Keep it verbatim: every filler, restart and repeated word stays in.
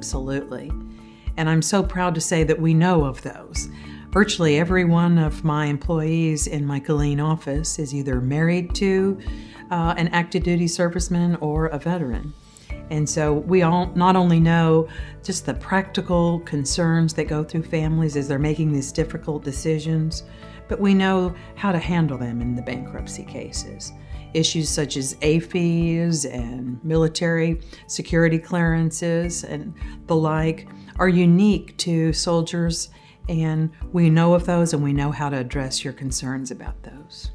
absolutely. And I'm so proud to say that we know of those. Virtually every one of my employees in my Killeen office is either married to uh, an active duty serviceman or a veteran. And so we all not only know just the practical concerns that go through families as they're making these difficult decisions, but we know how to handle them in the bankruptcy cases. Issues such as A F E S and military security clearances and the like are unique to soldiers, and we know of those and we know how to address your concerns about those.